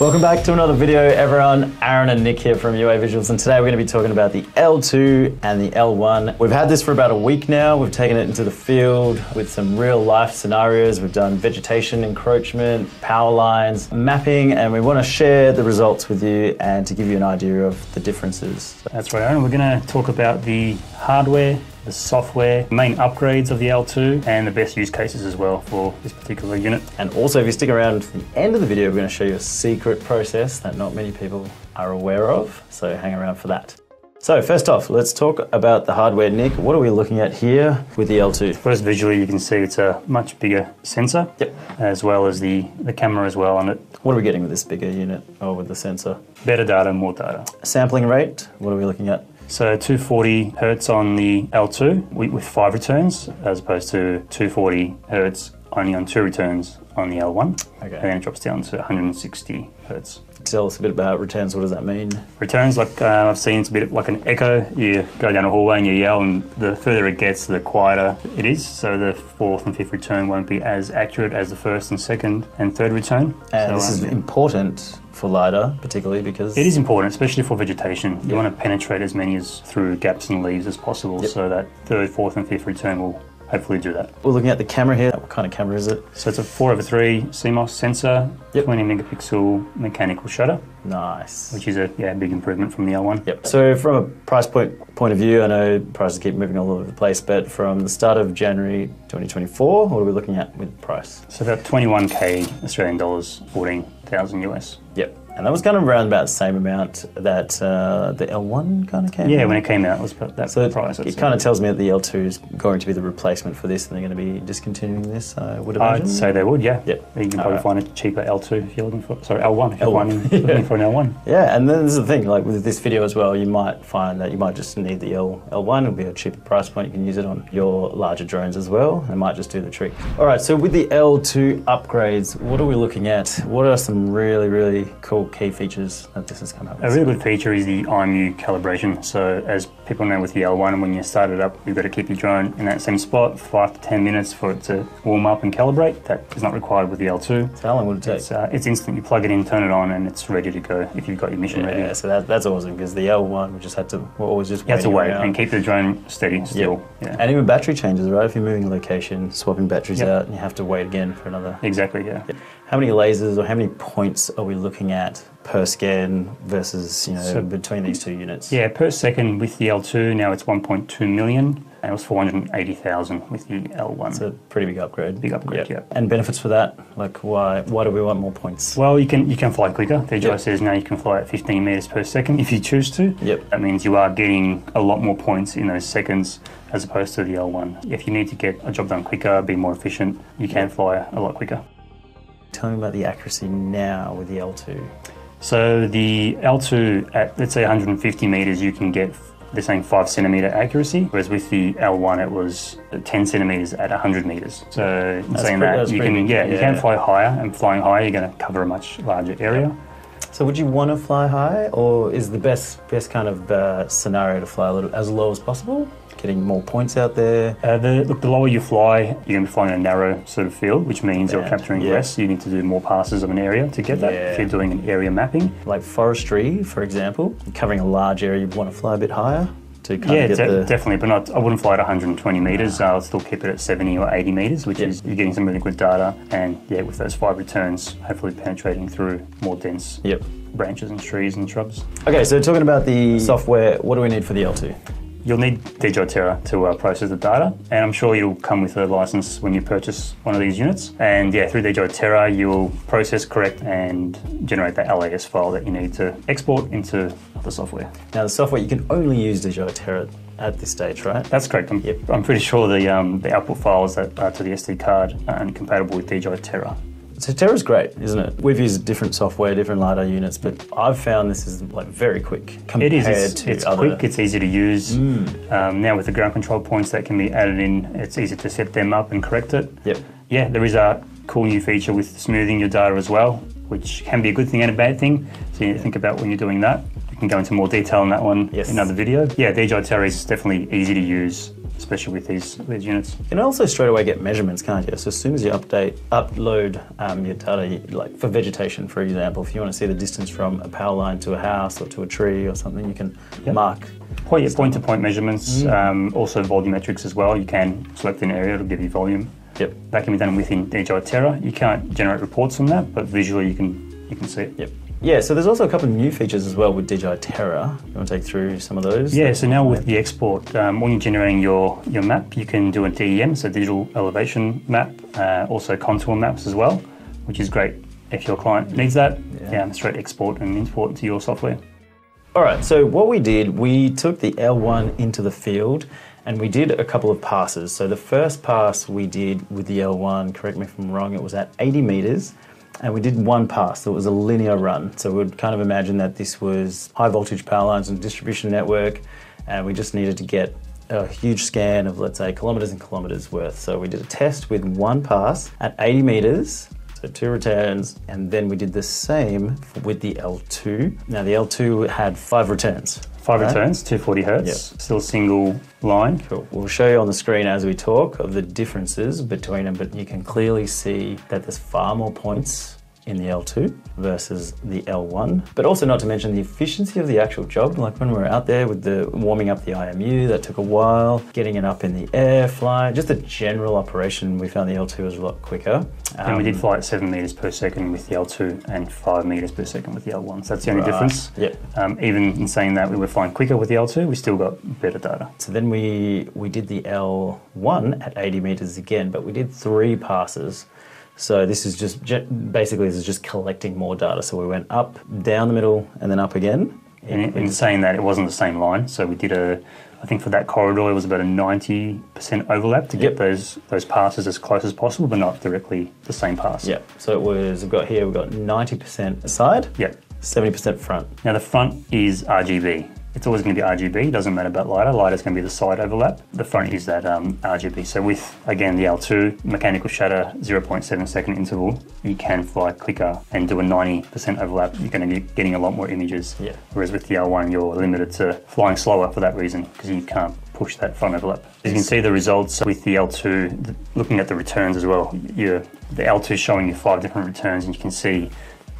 Welcome back to another video, everyone. Aaron and Nick here from UA Visuals, and today we're going to be talking about the L2 and the L1. We've had this for about a week now. We've taken it into the field with some real life scenarios. We've done vegetation encroachment, power lines, mapping, and we want to share the results with you and to give you an idea of the differences. That's right, Aaron. We're going to talk about the hardware, the software, main upgrades of the L2, and the best use cases as well for this particular unit. And also, if you stick around to the end of the video, we're going to show you a secret process that not many people are aware of, so hang around for that. So first off, let's talk about the hardware, Nick. What are we looking at here with the L2? First, visually, you can see it's a much bigger sensor, yep, as well as the camera as well on it. What are we getting with this bigger unit, or with the sensor? Better data, more data. Sampling rate, what are we looking at? So 240 hertz on the L2 with 5 returns, as opposed to 240 hertz only on 2 returns on the L1. Okay. And then it drops down to 160 hertz. Tell us a bit about returns. What does that mean? Returns, like I've seen, it's a bit like an echo. You go down a hallway and you yell, and the further it gets, the quieter it is. So the 4th and 5th return won't be as accurate as the 1st and 2nd and 3rd return. And so this is important for LIDAR, particularly because it is important, especially for vegetation. You want to penetrate as many as through gaps and leaves as possible, so that 3rd, 4th, and 5th return will hopefully do that. We're looking at the camera here. What kind of camera is it? So it's a 4/3 CMOS sensor, 20 megapixel mechanical shutter. Nice. Which is a big improvement from the L1. Yep. So from a price point of view, I know prices keep moving all over the place, but from the start of January 2024, what are we looking at with price? So about 21K Australian dollars, 14,000 US. Yep. And that was kind of around about the same amount that the L1 kind of came out. Yeah, when it came out, it was about that price. It kind of tells me that the L2 is going to be the replacement for this, and they're going to be discontinuing this, I would imagine. I'd say they would, yeah. Yep. You can probably find a cheaper L2 if you're looking for, sorry, L1, if you're looking for an L1. Yeah, and then this is the thing, like with this video as well, you might find that you might just need the L1, it'll be a cheaper price point. You can use it on your larger drones as well, and it might just do the trick. All right, so with the L2 upgrades, what are we looking at? What are some really, really cool key features that this has come up with? A really good feature is the IMU calibration. So as people know, with the L1, when you start it up, you've got to keep your drone in that same spot 5 to 10 minutes for it to warm up and calibrate. That is not required with the L2. So how long would it take? It's instant. You plug it in, turn it on, and it's ready to go if you've got your mission ready. Yeah, so that's awesome, because the L1, we just had to, we're always just waiting. You have to wait and keep the drone steady still. Yep. Yeah. And even battery changes, right? If you're moving location, swapping batteries out, and you have to wait again for another. Exactly, yeah. Yep. How many lasers or how many points are we looking at per scan versus, you know, so between these two units? Yeah, per second with the L2, now it's 1.2 million. And it was 480,000 with the L1. It's a pretty big upgrade. Big upgrade, yeah. And benefits for that? Like why do we want more points? Well, you can fly quicker. The DJI says now you can fly at 15 meters per second if you choose to. Yep. That means you are getting a lot more points in those seconds as opposed to the L1. If you need to get a job done quicker, be more efficient, you can fly a lot quicker. Tell me about the accuracy now with the L2. So the L2 at, let's say, 150 meters, you can get, they're saying 5 centimeter accuracy, whereas with the L1 it was 10 centimeters at 100 meters. So saying that you can, you can fly higher, and flying higher you're going to cover a much larger area. So would you want to fly high, or is the best kind of scenario to fly a little as low as possible? Getting more points out there? The lower you fly, you're going to be flying a narrow sort of field, which means you're capturing less. You need to do more passes of an area to get that, if you're doing an area mapping. Like forestry, for example, covering a large area, you want to fly a bit higher? Definitely, but not, I wouldn't fly at 120 meters. I'll still keep it at 70 or 80 meters, which is, you're getting some really good data, and with those 5 returns, hopefully penetrating through more dense branches and trees and shrubs. Okay, so talking about the software, what do we need for the L2? You'll need DJI Terra to process the data, and I'm sure you'll come with a license when you purchase one of these units. And through DJI Terra, you'll process, correct, and generate that LAS file that you need to export into the software. Now, the software, you can only use DJI Terra at this stage, right? That's correct. I'm pretty sure the output files that are to the SD card aren't compatible with DJI Terra. So Terra's great, isn't it? We've used different software, different LiDAR units, but I've found this is like very quick compared to it's other. It's quick, it's easy to use. Now with the ground control points that can be added in, it's easy to set them up and correct it. Yep. Yeah, there is a cool new feature with smoothing your data as well, which can be a good thing and a bad thing. So you need to think about when you're doing that. We can go into more detail on that one in another video. Yeah, DJI Terra is definitely easy to use. especially with these units. You can also straight away get measurements, can't you? So as soon as you upload your data, like for vegetation, for example, if you want to see the distance from a power line to a house or to a tree or something, you can mark. Your point-to-point measurements, also volumetrics as well. You can select an area, it'll give you volume. Yep. That can be done within DJI Terra. You can't generate reports from that, but visually you can see it. Yep. Yeah, so there's also a couple of new features as well with DJI Terra. You want to take through some of those? Yeah, so now with the export, when you're generating your map, you can do a DEM, so digital elevation map, also contour maps as well, which is great if your client needs that. Yeah, straight export and import to your software. All right, so what we did, we took the L1 into the field and we did a couple of passes. So the first pass we did with the L1, correct me if I'm wrong, it was at 80 meters. And we did one pass, so it was a linear run. So we'd kind of imagine that this was high voltage power lines and distribution network, and we just needed to get a huge scan of, let's say, kilometers and kilometers worth. So we did a test with one pass at 80 meters, so two returns, and then we did the same with the L2. Now the L2 had five returns. Five returns, 240 hertz, still single line. Cool. We'll show you on the screen as we talk of the differences between them, but you can clearly see that there's far more points in the L2 versus the L1. But also not to mention the efficiency of the actual job, like when we were out there with the warming up the IMU, that took a while, getting it up in the air, flying, just the general operation, we found the L2 was a lot quicker. And we did fly at 7 meters per second with the L2 and 5 meters per second with the L1. So that's the only difference. Even in saying that we were flying quicker with the L2, we still got better data. So then we did the L1 at 80 meters again, but we did three passes. So this is just, basically this is just collecting more data. So we went up, down the middle, and then up again. And in saying that, it wasn't the same line. So we did a, I think for that corridor, it was about a 90% overlap to get those passes as close as possible, but not directly the same pass. Yeah, so it was, we've got here, we've got 90% side, 70% front. Now the front is RGB. It's always going to be RGB, doesn't matter about LIDAR. LIDAR's going to be the side overlap. The front is that RGB. So with, again, the L2, mechanical shutter, 0.7 second interval, you can fly quicker and do a 90% overlap. You're going to be getting a lot more images. Yeah. Whereas with the L1, you're limited to flying slower for that reason, because you can't push that front overlap. As you can see the results with the L2, looking at the returns as well, the L2 is showing you 5 different returns, and you can see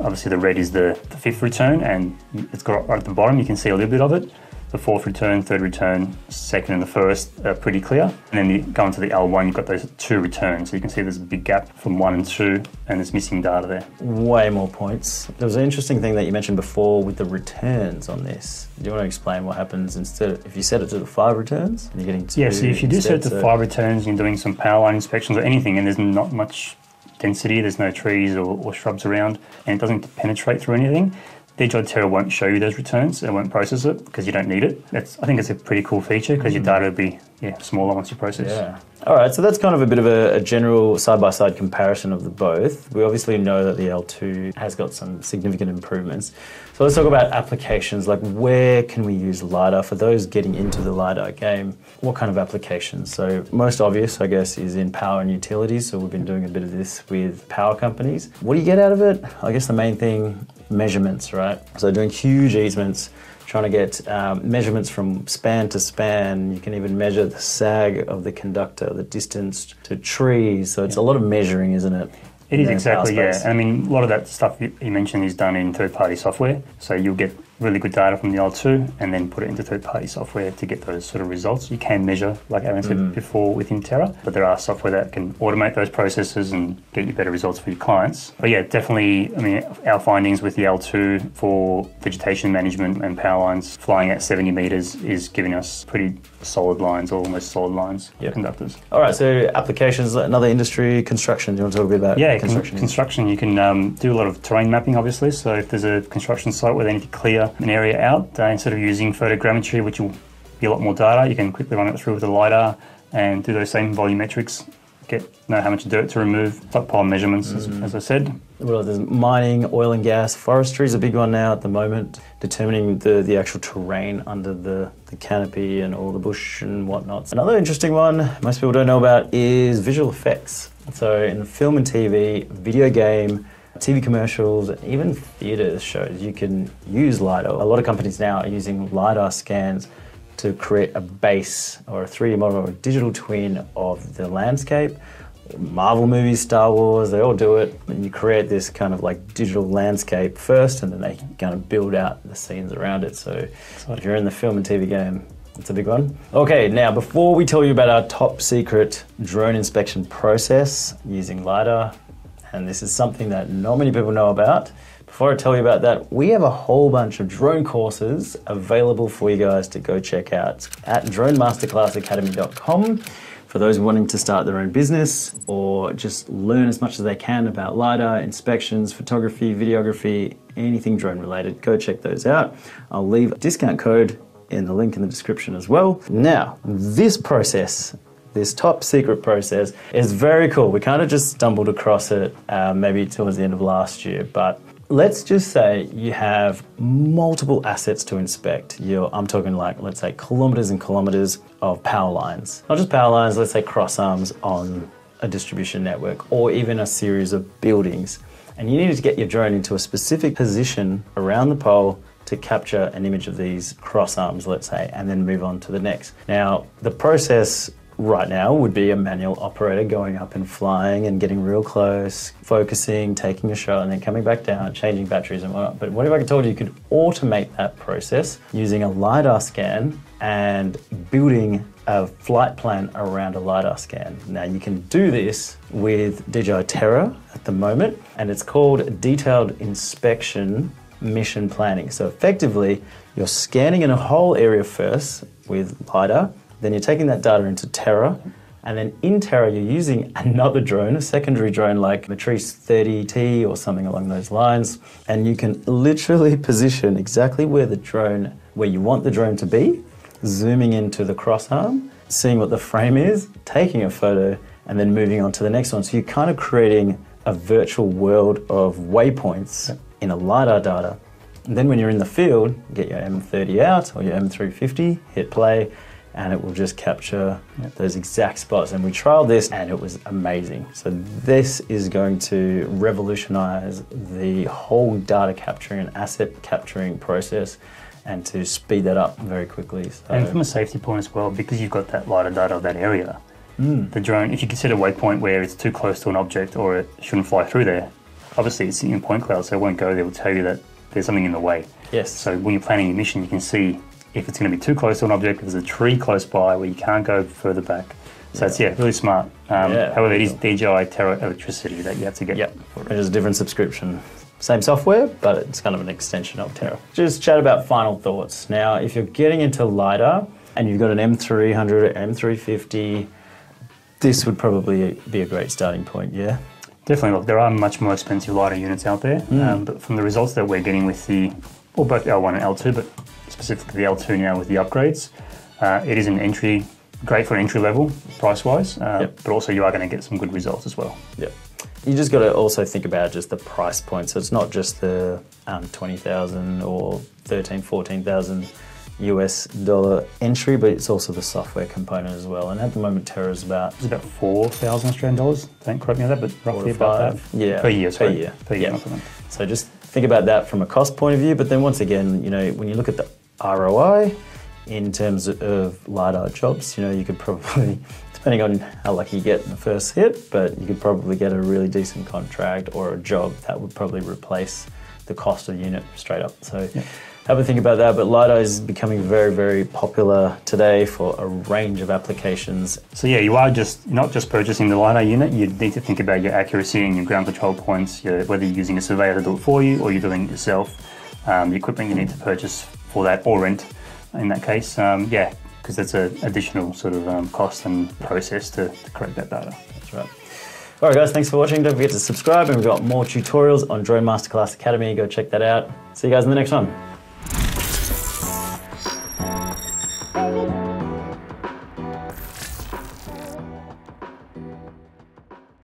obviously the red is the 5th return, and it's got right at the bottom, you can see a little bit of it. The 4th return, 3rd return, 2nd and the 1st are pretty clear. And then you go into the L1, you've got those 2 returns. So you can see there's a big gap from 1 and 2, and there's missing data there. Way more points. There was an interesting thing that you mentioned before with the returns on this. Do you want to explain what happens instead if you set it to the 5 returns? You're getting 2. Yeah, so if you do set it to 5 returns and you're doing some power line inspections or anything, and there's not much density, there's no trees or shrubs around, and it doesn't penetrate through anything, DJI Terra won't show you those returns, it won't process it because you don't need it. I think it's a pretty cool feature because your data will be smaller once you process. Yeah. All right, so that's kind of a bit of a general side-by-side comparison of the both. We obviously know that the L2 has got some significant improvements. So let's talk about applications, like where can we use LiDAR? For those getting into the LiDAR game, what kind of applications? So most obvious, I guess, is in power and utilities. So we've been doing a bit of this with power companies. What do you get out of it? I guess the main thing, measurements, right? So doing huge easements, trying to get measurements from span to span. You can even measure the sag of the conductor, the distance to trees. So it's a lot of measuring, isn't it? It is, exactly, yeah. I mean, a lot of that stuff you mentioned is done in third-party software. So you'll get really good data from the L2 and then put it into third-party software to get those sort of results. You can measure, like Aaron said before, within Terra, but there are software that can automate those processes and get you better results for your clients. But yeah, definitely, I mean, our findings with the L2 for vegetation management and power lines, flying at 70 meters is giving us pretty solid lines, or almost solid lines, conductors. All right, so applications, another industry, construction. Do you want to talk a bit about construction? Construction, you can do a lot of terrain mapping, obviously. So if there's a construction site where they need to clear an area out, instead of using photogrammetry, which will be a lot more data, you can quickly run it through with the LiDAR and do those same volumetrics, know how much dirt to remove, stockpile measurements, as I said. Well, there's mining, oil and gas, forestry is a big one now at the moment, determining the actual terrain under the canopy and all the bush and whatnot. Another interesting one most people don't know about is visual effects. So in film and TV, video game, TV commercials, even theatre shows, you can use LiDAR. A lot of companies now are using LiDAR scans to create a base or a 3D model or a digital twin of the landscape. Marvel movies, Star Wars, they all do it. And you create this kind of like digital landscape first, and then they can kind of build out the scenes around it. So if you're in the film and TV game, it's a big one. Okay, now before we tell you about our top secret drone inspection process using LiDAR, and this is something that not many people know about, before I tell you about that, we have a whole bunch of drone courses available for you guys to go check out at dronemasterclassacademy.com. For those wanting to start their own business or just learn as much as they can about LiDAR, inspections, photography, videography, anything drone related, go check those out. I'll leave a discount code in the link in the description as well. Now, this process, this top secret process, is very cool. We kind of just stumbled across it maybe towards the end of last year, but let's just say you have multiple assets to inspect. I'm talking like, let's say, kilometers and kilometers of power lines. Not just power lines, let's say cross arms on a distribution network or even a series of buildings. And you need to get your drone into a specific position around the pole to capture an image of these cross arms, let's say, and then move on to the next. Now, the process right now would be a manual operator going up and flying and getting real close, focusing, taking a shot, and then coming back down, changing batteries and whatnot. But what if I told you could automate that process using a LiDAR scan and building a flight plan around a LiDAR scan? Now, you can do this with DJI Terra at the moment, and it's called Detailed Inspection Mission Planning. So effectively, you're scanning in a whole area first with LiDAR, then you're taking that data into Terra, and then in Terra you're using another drone, a secondary drone like Matrice 30T or something along those lines, and you can literally position exactly where you want the drone to be, zooming into the cross arm, seeing what the frame is, taking a photo, and then moving on to the next one. So you're kind of creating a virtual world of waypoints in a LiDAR data. And then when you're in the field, get your M30 out or your M350, hit play, and it will just capture those exact spots. And we trialed this and it was amazing. So this is going to revolutionize the whole data capturing and asset capturing process, and to speed that up very quickly. So. And from a safety point as well, because you've got that LiDAR data of that area, the drone, if you consider a waypoint where it's too close to an object or it shouldn't fly through there, obviously it's in point cloud, so it won't go there. It will tell you that there's something in the way. Yes. So when you're planning your mission, you can see if it's going to be too close to an object, if there's a tree close by where you can't go further back. So it's, really smart. However, it is DJI Terra electricity that you have to get. Yep, it is a different subscription. Same software, but it's kind of an extension of Terra. Just chat about final thoughts. Now, if you're getting into LiDAR and you've got an M300 or M350, this would probably be a great starting point, yeah? Definitely. Look, there are much more expensive LiDAR units out there, but from the results that we're getting with both L1 and L2, but specifically the L2 now with the upgrades, it is great for entry level price-wise, but also you are going to get some good results as well. Yep. You just got to also think about just the price point. So it's not just the 20,000 or 13, 14,000 US dollar entry, but it's also the software component as well. And at the moment, Terra is about 4,000 Australian dollars. Don't quote me on that, but roughly about that. Yeah, per year. Sorry. Per year. So just think about that from a cost point of view. But then once again, when you look at the ROI in terms of LiDAR jobs, you could probably, depending on how lucky you get in the first hit, but you could probably get a really decent contract or a job that would probably replace the cost of the unit straight up. So. Yeah. Have a think about that, but LiDAR is becoming very, very popular today for a range of applications. So yeah, you are not just purchasing the LiDAR unit, you need to think about your accuracy and your ground control points, whether you're using a surveyor to do it for you or you're doing it yourself, the equipment you need to purchase for that or rent in that case, because that's an additional sort of cost and process to correct that data. That's right. All right, guys, thanks for watching. Don't forget to subscribe, and we've got more tutorials on Drone Masterclass Academy. Go check that out. See you guys in the next one.